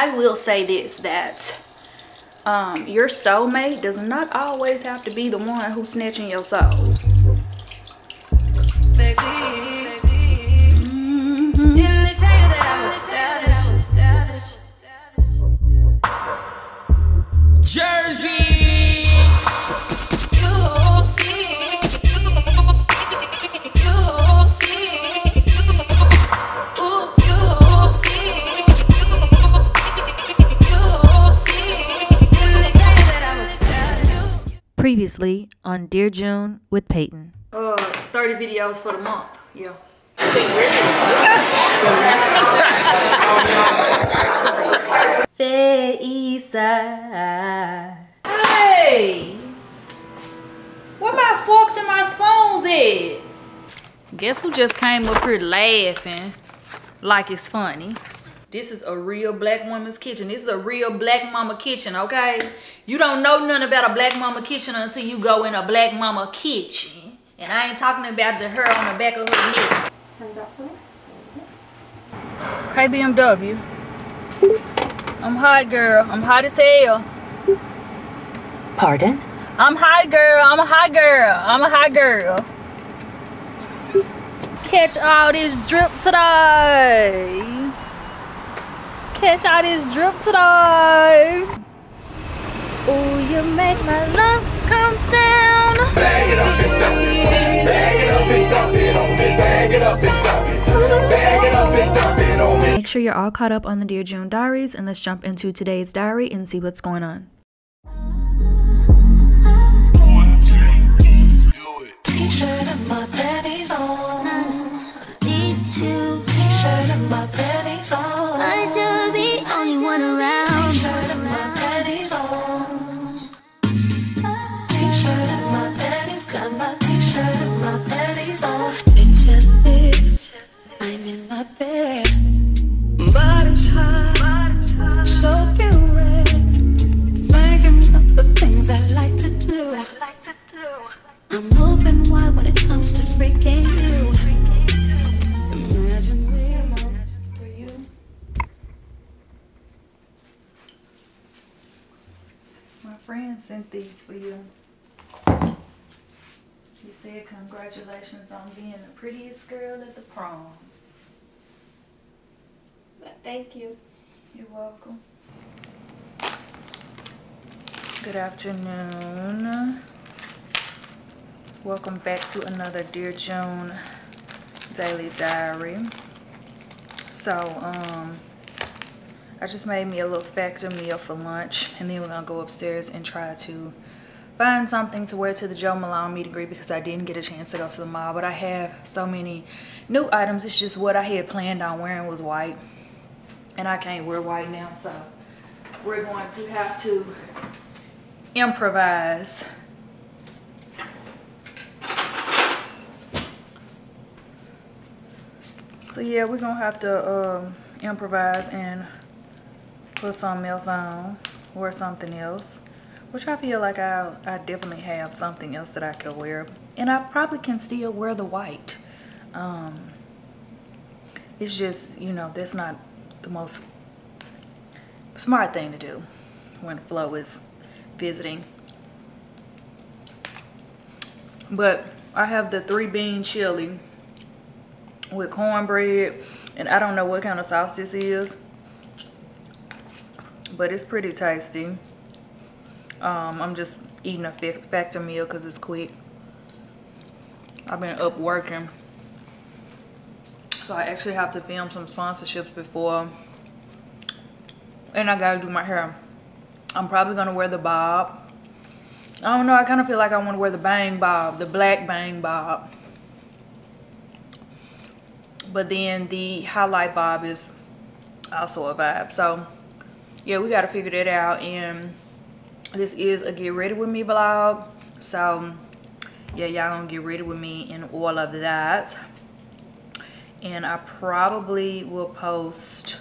I will say this, that your soulmate does not always have to be the one who's snatching your soul. Baby, didn't they tell you that I was savage? Jersey! Previously on Dear June with Peyton. 30 videos for the month. Yeah. Hey, where my forks and my spoons at? Guess who just came up here laughing like it's funny? This is a real black woman's kitchen. This is a real black mama kitchen, okay? You don't know nothing about a black mama kitchen until you go in a black mama kitchen. And I ain't talking about the hair on the back of her neck. Hey, BMW. I'm hot, girl. I'm hot as hell. Pardon? I'm hot, girl. I'm a hot girl. I'm a hot girl. Catch all this drip today. Catch all this drip today. Oh, you make my love come down. Bag it up and dump it. Bag it up and dump it on me. Bag it up and dump it. Bag it up and dump it on me. Make sure you're all caught up on the Dear June diaries, and let's jump into today's diary and see what's going on. T-shirt and my panties on. Need you. T-shirt and my panties on. I should. Sent these for you. He said, congratulations on being the prettiest girl at the prom. Well, thank you. You're welcome. Good afternoon. Welcome back to another Dear June Daily Diary. So, I just made me a little factor meal for lunch, and then we're gonna go upstairs and try to find something to wear to the Jo Malone meet and greet, because I didn't get a chance to go to the mall, but I have so many new items. It's just what I had planned on wearing was white, and I can't wear white now, so we're going to have to improvise. So yeah, we're gonna have to improvise and put something else on, or something else, which I feel like I definitely have something else that I could wear, and I probably can still wear the white. It's just, you know, that's not the most smart thing to do when Flo is visiting. But I have the 3-bean chili with cornbread, and I don't know what kind of sauce this is, but it's pretty tasty. I'm just eating a factor meal because it's quick. I've been up working, so I actually have to film some sponsorships before, and I gotta do my hair. I'm probably gonna wear the bob. I don't know, I kind of feel like I want to wear the bang bob, the black bang bob, but then the highlight bob is also a vibe. So yeah, we got to figure that out, and this is a get ready with me vlog, so yeah, y'all gonna get ready with me and all of that. And I probably will post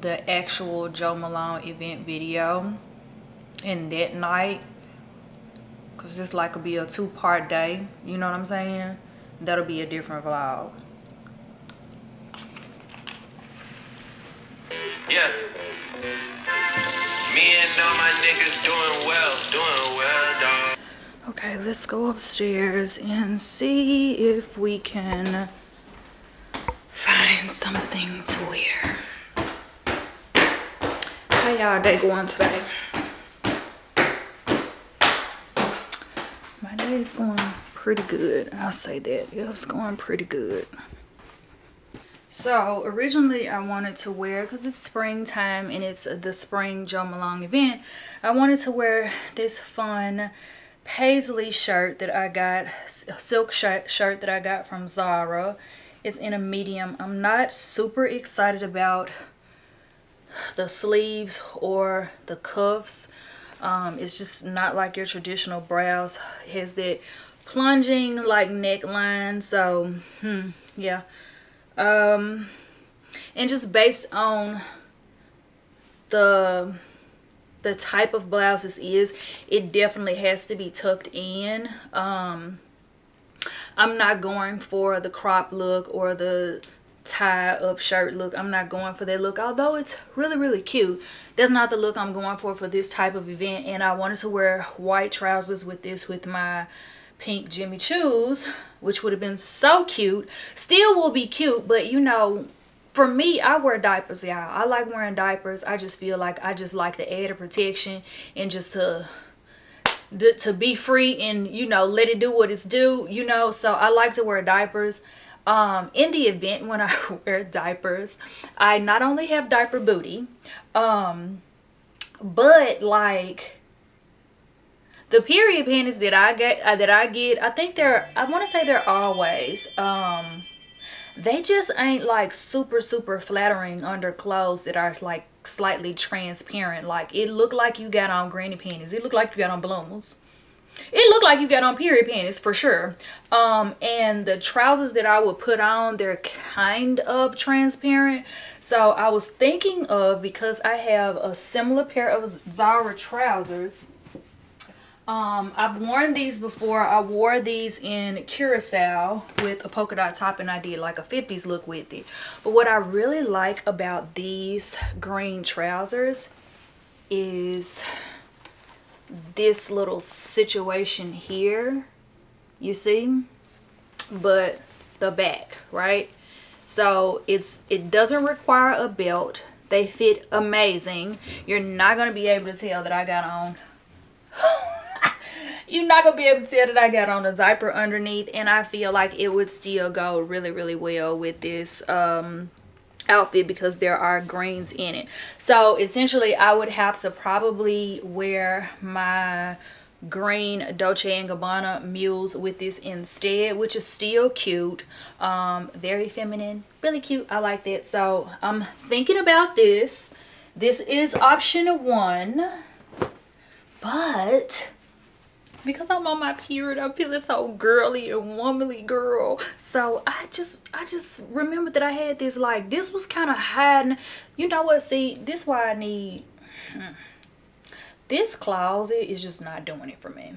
the actual Jo Malone event video in that night, because this like will be a 2-part day, you know what I'm saying? That'll be a different vlog. Yeah. Okay, let's go upstairs and see if we can find something to wear. How y'all day going today? My day is going pretty good. I'll say that. It's going pretty good. So originally I wanted to wear, because it's springtime and it's the spring Jo Malone event, I wanted to wear this fun paisley shirt that I got, silk shirt that I got from Zara. It's in a medium. I'm not super excited about the sleeves or the cuffs. It's just not like your traditional blouse. It has that plunging like neckline, so yeah. And just based on the type of blouse this is, it definitely has to be tucked in. I'm not going for the crop look or the tie up shirt look. I'm not going for that look, although it's really cute. That's not the look I'm going for this type of event. And I wanted to wear white trousers with this, with my pink Jimmy Choo's, which would have been so cute. Still will be cute, but you know, for me, I wear diapers, y'all. I like wearing diapers. I just feel like I just like the added protection and just to be free and, you know, let it do what it's do, you know. So I like to wear diapers. In the event when I wear diapers, I not only have diaper booty, but like the period panties that I get, I think they're, I want to say they're always, they just ain't like super flattering under clothes that are like slightly transparent. Like it looked like you got on granny panties. It looked like you got on bloomers. It looked like you got on period panties for sure. And the trousers that I would put on, they're kind of transparent. So I was thinking of, because I have a similar pair of Zara trousers. I've worn these before. I wore these in Curacao with a polka dot top, and I did like a 50s look with it. But what I really like about these green trousers is this little situation here, you see, but the back, right? So it doesn't require a belt. They fit amazing. You're not going to be able to tell that I got on you're not gonna be able to tell that I got on a diaper underneath, and I feel like it would still go really well with this outfit because there are greens in it. So essentially I would have to probably wear my green Dolce & Gabbana mules with this instead, which is still cute, very feminine, really cute. I like that. So I'm thinking about this. This is option one, but because I'm on my period, I'm feeling so girly and womanly, girl. So I just remembered that I had this, like, this was kind of hiding. You know what? See, this why I need this closet is just not doing it for me.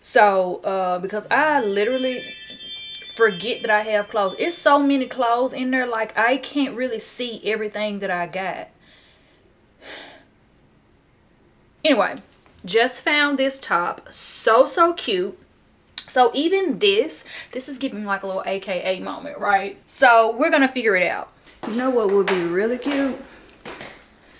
So because I literally forget that I have clothes. It's so many clothes in there, like I can't really see everything that I got. Anyway, just found this top, so cute. So even this is giving like a little AKA moment, right? So we're gonna figure it out. You know what would be really cute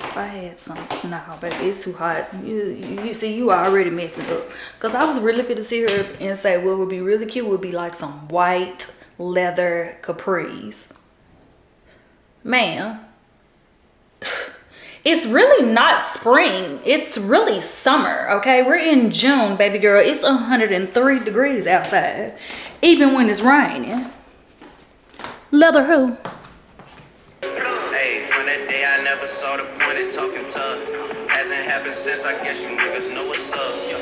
if I had some, no baby, it's too hot. You see, you are already messing up, because I was really fit to sit here and say what would be really cute would be like some white leather capris, ma'am. It's really not spring. It's really summer, okay? We're in June, baby girl. It's 103 degrees outside, even when it's raining. Leather who? Hey, from that day I never saw the point in talking tough. Hasn't happened since, I guess you niggas know what's up. Yo.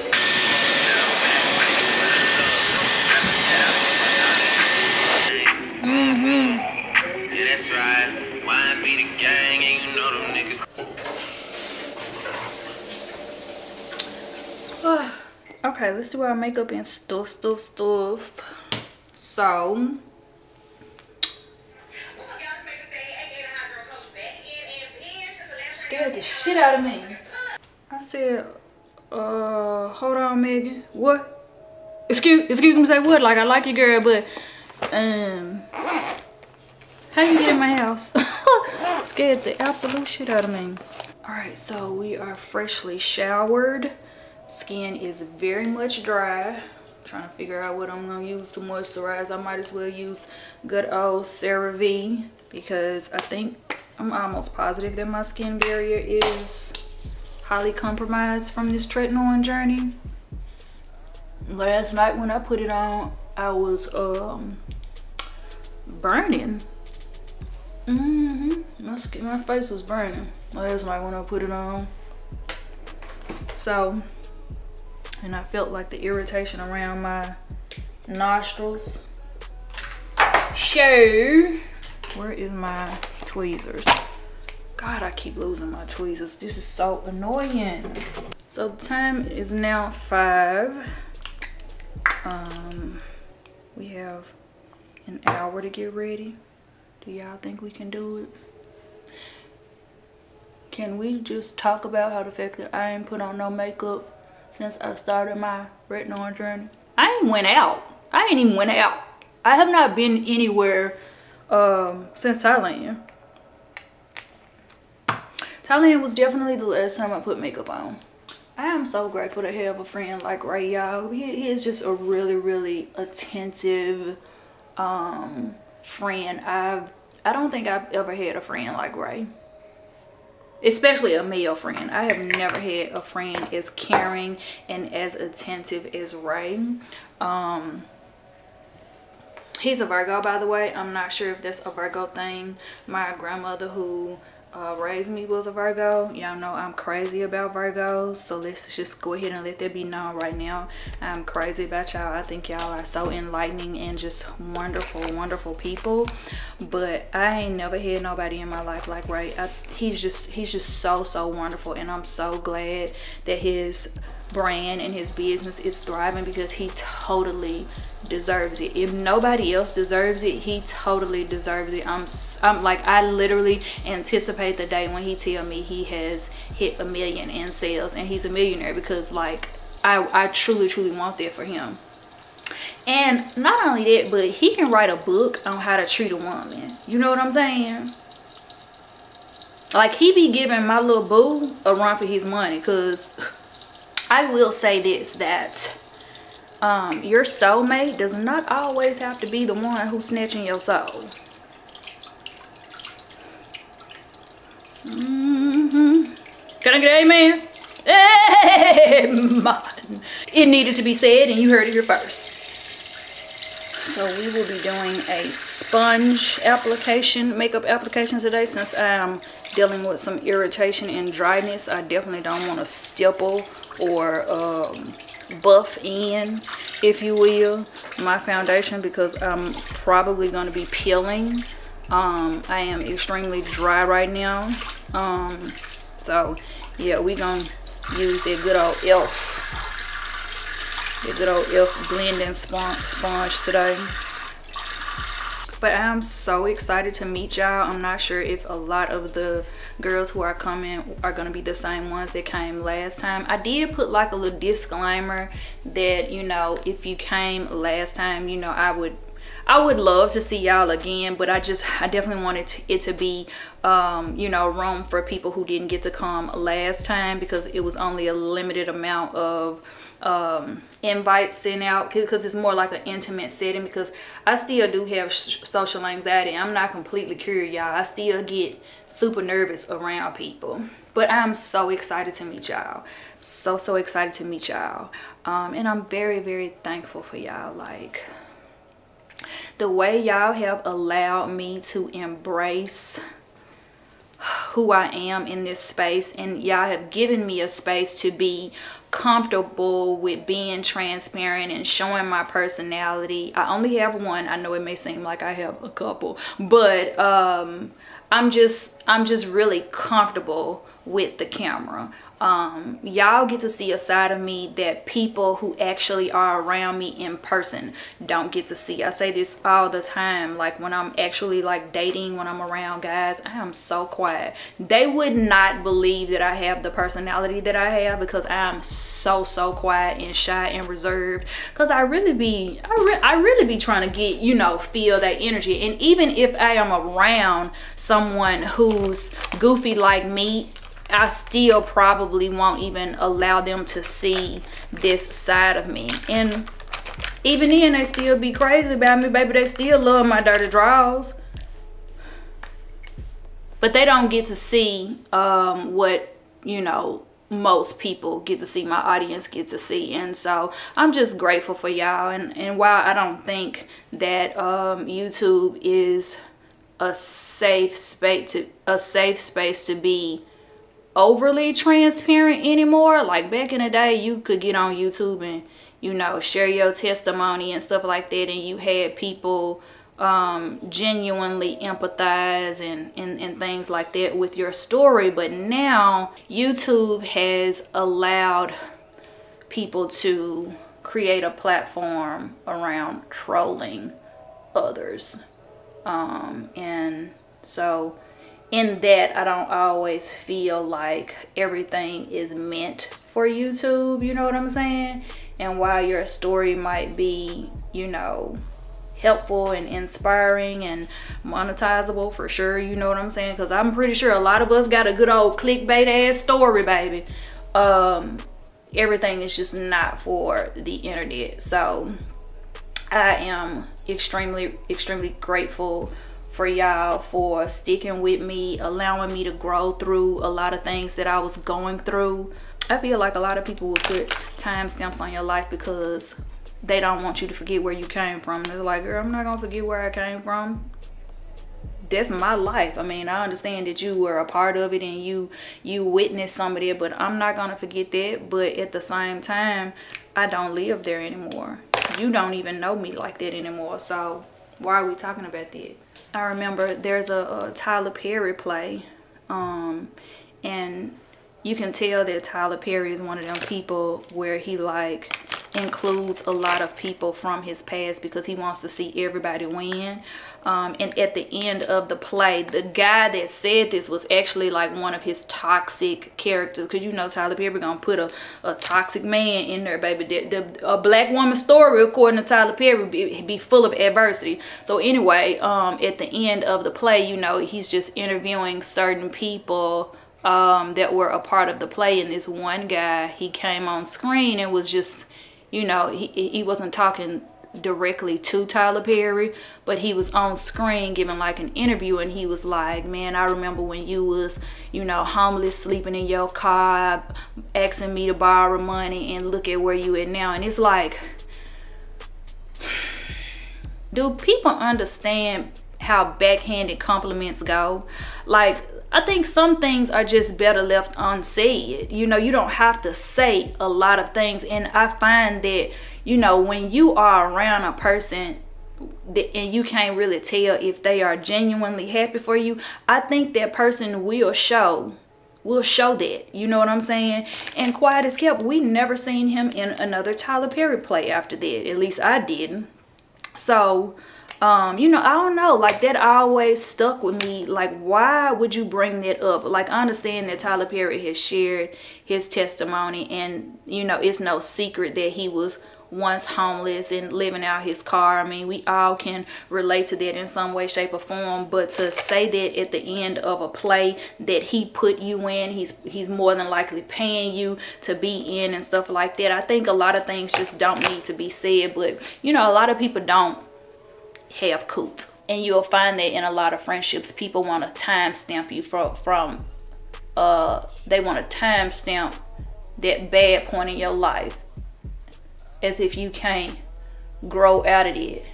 Yeah, that's right. Why be the gang and you know them niggas? Okay, let's do our makeup and stuff. So scared the shit out of me. I said Hold on, Megan. What? Excuse me, say what? Like, I like you, girl, but how you get in my house? Scared the absolute shit out of me. All right, so we are freshly showered. Skin is very much dry. I'm trying to figure out what I'm gonna use to moisturize. I might as well use good old CeraVe because I think I'm almost positive that my skin barrier is highly compromised from this tretinoin journey. Last night when I put it on, I was burning. My face was burning last night when I put it on. So, and I felt like the irritation around my nostrils. So, where is my tweezers? God, I keep losing my tweezers. This is so annoying. So the time is now 5. We have an hour to get ready. Do y'all think we can do it? Can we just talk about how the fact that I ain't put on no makeup since I started my retinoid journey? I ain't went out. I ain't even went out. I have not been anywhere since Thailand. Thailand was definitely the last time I put makeup on. I am so grateful to have a friend like Ray, y'all. He is just a really, really attentive friend. I don't think I've ever had a friend like Ray. Especially a male friend. I have never had a friend as caring and as attentive as Ray. He's a Virgo, by the way. I'm not sure if that's a Virgo thing. My grandmother who raised me was a Virgo. Y'all know I'm crazy about Virgos, so let's just go ahead and let that be known right now. I'm crazy about y'all. I think y'all are so enlightening and just wonderful people, but I ain't never had nobody in my life like Ray. He's just so wonderful, and I'm so glad that his brand and his business is thriving because he totally deserves it. If nobody else deserves it, he totally deserves it. I'm like, I literally anticipate the day when he tell me he has hit 1 million in sales and he's a millionaire, because like I truly want that for him. And not only that, but he can write a book on how to treat a woman. You know what I'm saying? Like, he be giving my little boo a run for his money, because I will say this, that your soulmate does not always have to be the one who's snatching your soul. Can I get an amen? Amen. It needed to be said, and you heard it here first. So we will be doing a sponge application, makeup application today, since I'm dealing with some irritation and dryness. I definitely don't want to stipple or buff in, if you will, my foundation, because I'm probably going to be peeling. I am extremely dry right now. So yeah, we gonna use that good old elf, blending sponge today. But I'm so excited to meet y'all. I'm not sure if a lot of the girls who are coming are going to be the same ones that came last time. I did put like a little disclaimer that, you know, if you came last time, you know, I would love to see y'all again, but I definitely wanted it to be, you know, room for people who didn't get to come last time, because it was only a limited amount of invites sent out, because it's more like an intimate setting, because I still do have social anxiety. I'm not completely cured, y'all. I still get super nervous around people, but I'm so excited to meet y'all. So excited to meet y'all. And I'm very thankful for y'all. Like, the way y'all have allowed me to embrace who I am in this space, and y'all have given me a space to be comfortable with being transparent and showing my personality. I only have one. I know it may seem like I have a couple, but I'm just really comfortable with the camera. Y'all get to see a side of me that people who actually are around me in person don't get to see. I say this all the time, like when I'm actually like dating, when I'm around guys, I am so quiet. They would not believe that I have the personality that I have, because I am so so quiet and shy and reserved, because I really be trying to get, you know, feel that energy. And even if I am around someone who's goofy like me, I still probably won't even allow them to see this side of me. And even then, they still be crazy about me, baby. They still love my dirty drawers. But they don't get to see what, you know, most people get to see, my audience get to see. And so I'm just grateful for y'all. And while I don't think that YouTube is a safe space to be overly transparent anymore, like back in the day, you could get on YouTube and, you know, share your testimony and stuff like that, and you had people genuinely empathize and things like that with your story. But now YouTube has allowed people to create a platform around trolling others, and so in that, I don't always feel like everything is meant for YouTube, you know what I'm saying? And while your story might be, you know, helpful and inspiring and monetizable for sure, you know what I'm saying, because I'm pretty sure a lot of us got a good old clickbait ass story, baby. Everything is just not for the internet. So I am extremely grateful for y'all for sticking with me, allowing me to grow through a lot of things that I was going through. I feel like a lot of people will put timestamps on your life because they don't want you to forget where you came from. And it's like, girl, I'm not gonna forget where I came from. That's my life. I mean, I understand that you were a part of it and you witnessed some of it, but I'm not gonna forget that. But at the same time, I don't live there anymore. You don't even know me like that anymore. So why are we talking about that? I remember there's a Tyler Perry play, and you can tell that Tyler Perry is one of them people where he like includes a lot of people from his past because he wants to see everybody win. And at the end of the play, the guy that said this was actually like one of his toxic characters, because you know Tyler Perry gonna put a toxic man in there, baby. A black woman's story, according to Tyler Perry, be full of adversity. So anyway, at the end of the play, you know, he's just interviewing certain people that were a part of the play, and this one guy, he came on screen and was just, you know, he wasn't talking directly to Tyler Perry, but he was on screen giving like an interview, and he was like, man, I remember when you was, you know, homeless, sleeping in your car, asking me to borrow money, and look at where you at now. And it's like, do people understand how backhanded compliments go? Like, I think some things are just better left unsaid. You know, you don't have to say a lot of things. And I find that, you know, when you are around a person and you can't really tell if they are genuinely happy for you, I think that person will show that. You know what I'm saying? And quiet as kept, we never seen him in another Tyler Perry play after that. At least I didn't. So you know, I don't know, like that always stuck with me. Like, why would you bring that up? Like, I understand that Tyler Perry has shared his testimony, and you know, it's no secret that he was once homeless and living out his car. I mean, we all can relate to that in some way, shape, or form. But to say that at the end of a play that he put you in, he's more than likely paying you to be in and stuff like that, I think a lot of things just don't need to be said. But you know, a lot of people don't have coots, and you'll find that in a lot of friendships, people want to timestamp you they want to timestamp that bad point in your life as if you can't grow out of it.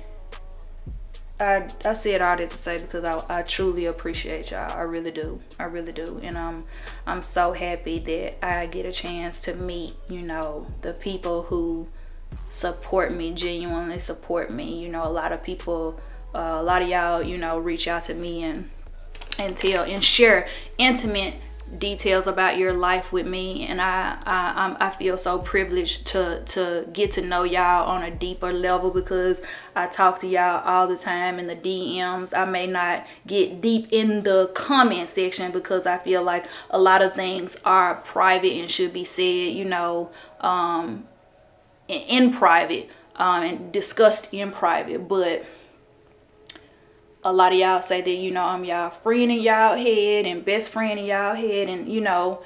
I said all that to say, because I truly appreciate y'all. I really do. And I'm so happy that I get a chance to meet, you know, the people who support me, genuinely support me. You know, a lot of people, a lot of y'all, you know, reach out to me and share intimate details about your life with me, and I feel so privileged to get to know y'all on a deeper level, because I talk to y'all all the time in the DMs. I may not get deep in the comment section because I feel like a lot of things are private and should be said, you know, in private, and discussed in private. But a lot of y'all say that, you know, I'm y'all friend in y'all head and best friend in y'all head. And, you know,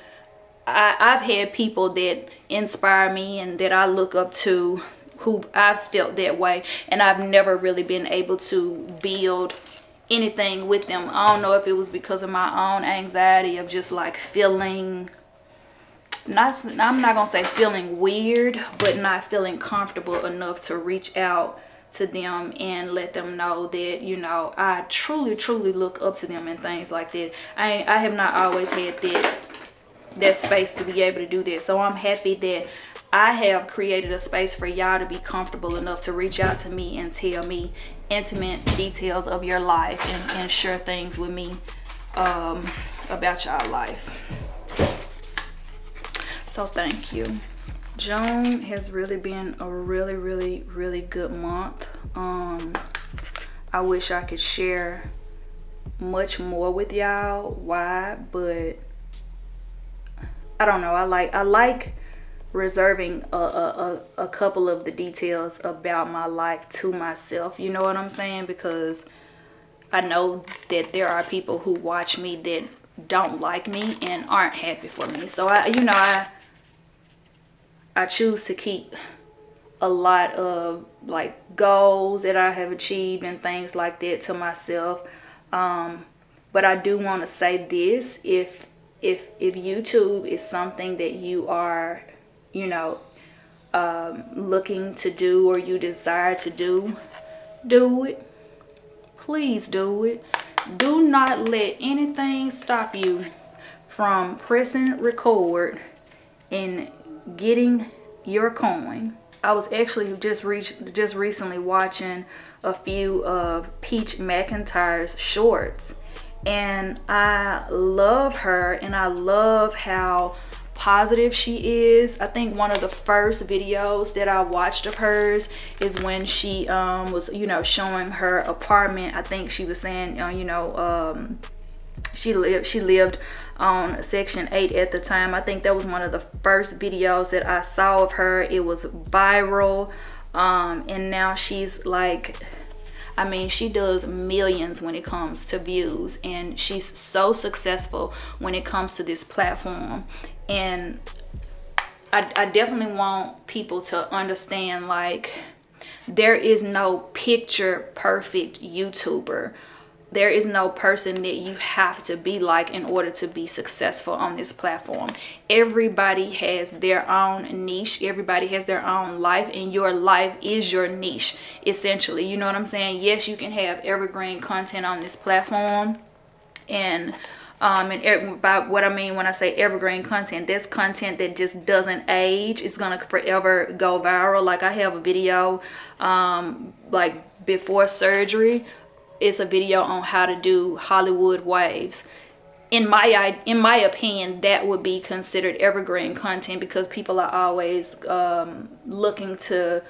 I've had people that inspire me and that I look up to who I felt that way. And I've never really been able to build anything with them. I don't know if it was because of my own anxiety of just like feeling, I'm not going to say feeling weird, but not feeling comfortable enough to reach out to them and let them know that, you know, I truly look up to them and things like that. I have not always had that space to be able to do that, so I'm happy that I have created a space for y'all to be comfortable enough to reach out to me and tell me intimate details of your life and share things with me about y'all life. So thank you. June has really been a really good month. I wish I could share much more with y'all why, but I don't know. I like reserving a couple of the details about my life to myself, you know what I'm saying, because I know that there are people who watch me that don't like me and aren't happy for me. So I choose to keep a lot of like goals that I have achieved and things like that to myself. But I do want to say this, if YouTube is something that you are, you know, looking to do or you desire to do, do it. Please do it. Do not let anything stop you from pressing record and getting your coin. I was actually just recently watching a few of Peach McIntyre's shorts, and I love her and I love how positive she is. I think one of the first videos that I watched of hers is when she was, you know, showing her apartment. I think she was saying, you know, she lived on Section 8 at the time. I think that was one of the first videos that I saw of her. It was viral, and now she's like, I mean, she does millions when it comes to views, and she's so successful when it comes to this platform. And I definitely want people to understand, like, there is no picture perfect YouTuber. There is no person that you have to be like in order to be successful on this platform. Everybody has their own niche. Everybody has their own life, and your life is your niche, essentially. You know what I'm saying? Yes, you can have evergreen content on this platform. And by what I mean when I say evergreen content, that's content that just doesn't age. It's gonna forever go viral. Like, I have a video like before surgery. It's a video on how to do Hollywood waves. In my opinion, that would be considered evergreen content, because people are always looking for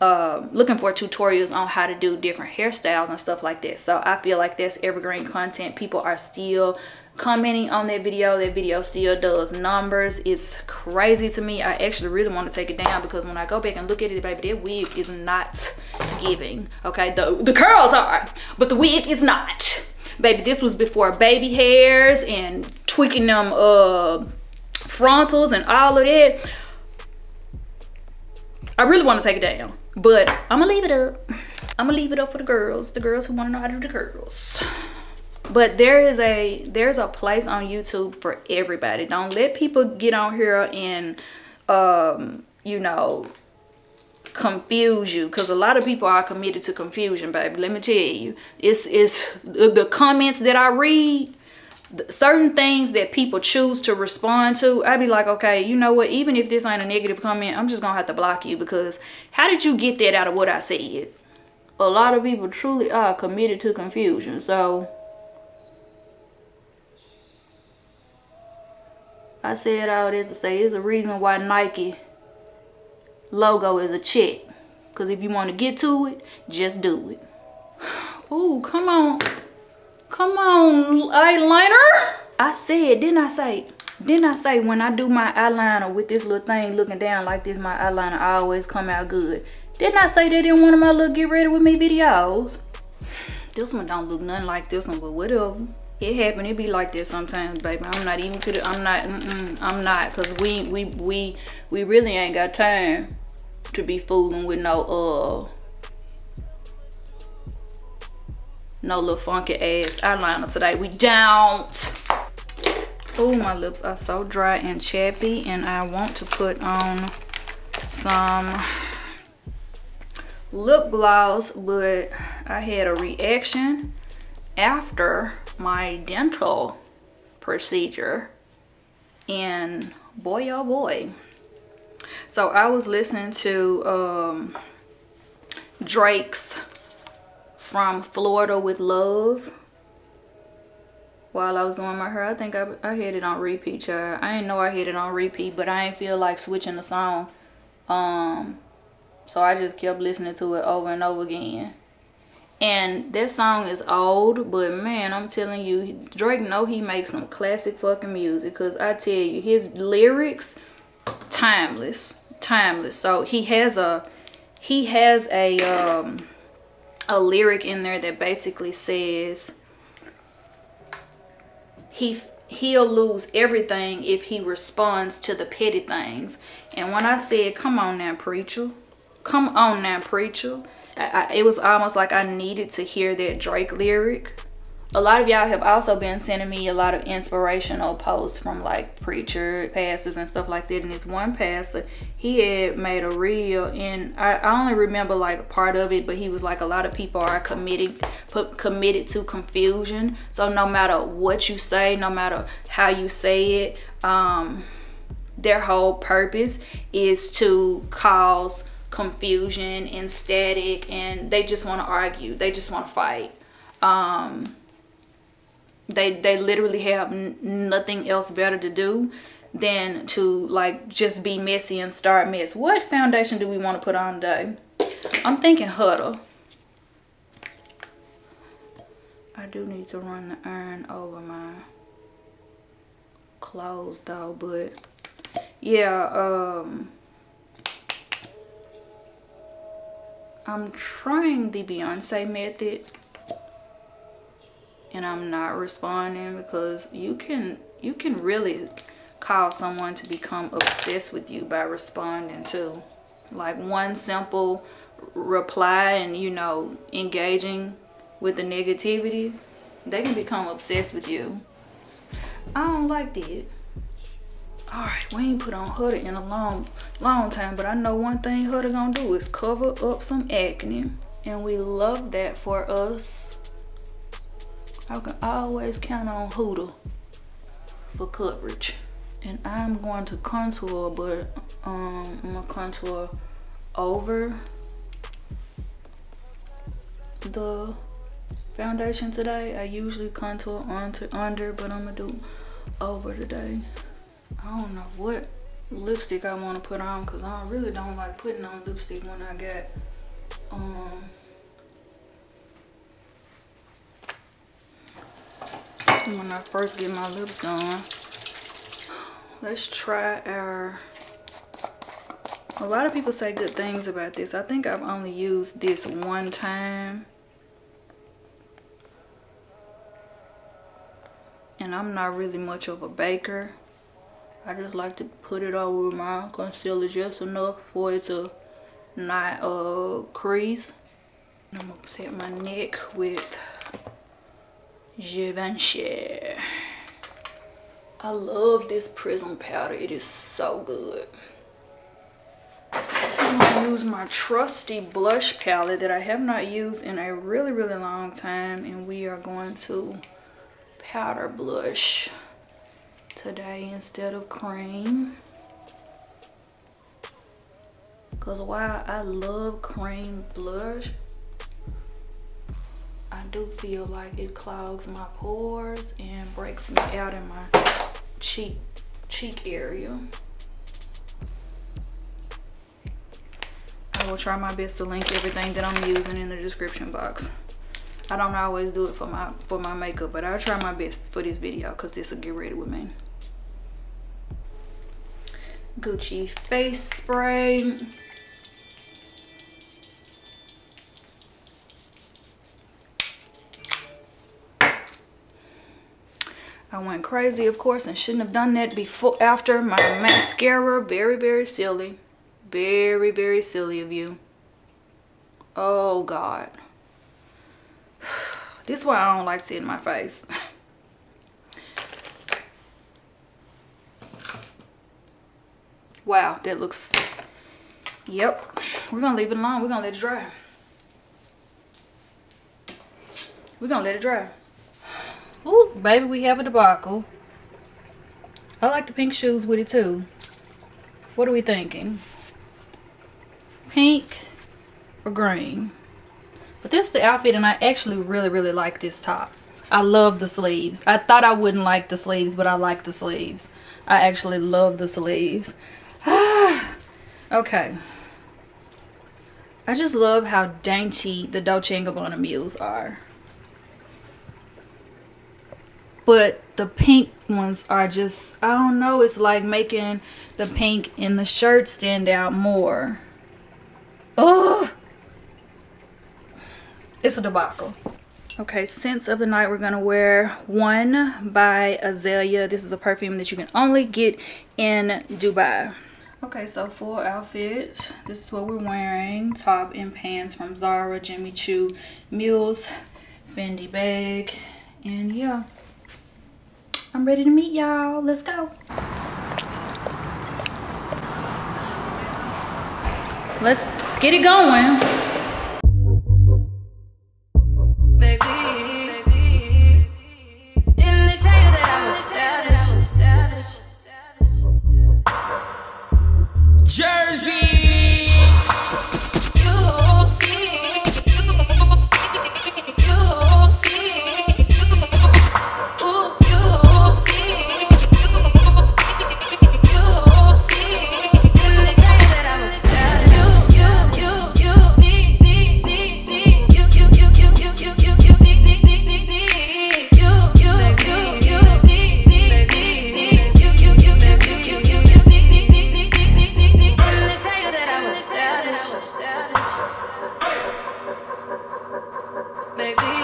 tutorials on how to do different hairstyles and stuff like that. So I feel like that's evergreen content. People are still commenting on that video. That video still does numbers. It's crazy to me. I actually really want to take it down, because when I go back and look at it, baby, that wig is not giving. Okay, the curls are, but the wig is not. Baby, this was before baby hairs and tweaking them frontals and all of that. I really want to take it down, but I'm gonna leave it up. I'm gonna leave it up for the girls who want to know how to do the girls. But there's a place on YouTube for everybody. Don't let people get on here and, you know, confuse you. Because a lot of people are committed to confusion, baby. Let me tell you. It's the comments that I read, certain things that people choose to respond to. I'd be like, okay, you know what? Even if this ain't a negative comment, I'm just going to have to block you. Because how did you get that out of what I said? A lot of people truly are committed to confusion. So I said all that to say it's a reason why Nike logo is a check. Because if you want to get to it, just do it. Ooh, come on. Come on, eyeliner. I said, didn't I say when I do my eyeliner with this little thing looking down like this, my eyeliner always come out good. Didn't I say that in one of my little get ready with me videos? This one don't look nothing like this one, but whatever. It happen, it be like this sometimes, baby. I'm not, cause we really ain't got time to be fooling with no little funky ass eyeliner today. We don't. Oh, my lips are so dry and chappy, and I want to put on some lip gloss, but I had a reaction after my dental procedure, and boy oh boy. So I was listening to Drake's From Florida with Love while I was doing my hair. I think I had it on repeat, child. I didn't know I had it on repeat, but I ain't feel like switching the song, so I just kept listening to it over and over again. And that song is old, but man, I'm telling you, Drake know he makes some classic fucking music, because I tell you, his lyrics, timeless, timeless. So he has a lyric in there that basically says he'll lose everything if he responds to the petty things. And when I said, come on now, preacher, come on now, preacher, it was almost like I needed to hear that Drake lyric. A lot of y'all have also been sending me a lot of inspirational posts from like preacher, pastors and stuff like that. And this one pastor, he had made a reel, and I only remember like a part of it, but he was like, a lot of people are committed to confusion. So no matter what you say, no matter how you say it, their whole purpose is to cause confusion and static, and they just want to argue, they just want to fight. They literally have nothing else better to do than to like just be messy and start mess. What foundation do we want to put on today? I'm thinking Huda. I do need to run the iron over my clothes though, but yeah, I'm trying the Beyonce method, and I'm not responding because you can really cause someone to become obsessed with you by responding to like one simple reply, and you know, engaging with the negativity, they can become obsessed with you. I don't like that. All right, we ain't put on Huda in a long time, but I know one thing Huda gonna do is cover up some acne, and we love that for us. I can always count on Huda for coverage. And I'm going to contour, but I'm gonna contour over the foundation today. I usually contour onto under, but I'm gonna do over today. I don't know what lipstick I want to put on, because I really don't like putting on lipstick when I got when I first get my lips done. Let's try our, a lot of people say good things about this. I think I've only used this one time, and I'm not really much of a baker. I just like to put it over my concealer just enough for it to not crease. I'm gonna set my neck with Givenchy. I love this prism powder, it is so good. I'm gonna use my trusty blush palette that I have not used in a really, really long time, and we are going to powder blush today instead of cream, because while I love cream blush, I do feel like it clogs my pores and breaks me out in my cheek cheek area. I will try my best to link everything that I'm using in the description box. I don't always do it for my makeup, but I'll try my best for this video because this will get ready with me. Gucci face spray. I went crazy, of course, and shouldn't have done that before after my mascara. Very, very silly. Very, very silly of you. Oh God. This is why I don't like seeing my face. Wow, that looks, yep. We're gonna leave it alone. We're gonna let it dry. We're gonna let it dry. Ooh, baby, we have a debacle. I like the pink shoes with it too. What are we thinking? Pink or green? But this is the outfit, and I actually really like this top. I love the sleeves. I thought I wouldn't like the sleeves, but I like the sleeves. I actually love the sleeves. Okay. I just love how dainty the Dolce & Gabbana mules are. But the pink ones are just, I don't know, it's like making the pink in the shirt stand out more. Oh, it's a debacle. Okay, scents of the night. We're gonna wear one by Azalea. This is a perfume that you can only get in Dubai. Okay, so full outfit. This is what we're wearing. Top and pants from Zara, Jimmy Choo, mules, Fendi bag, and yeah. I'm ready to meet y'all. Let's go. Let's get it going. Baby.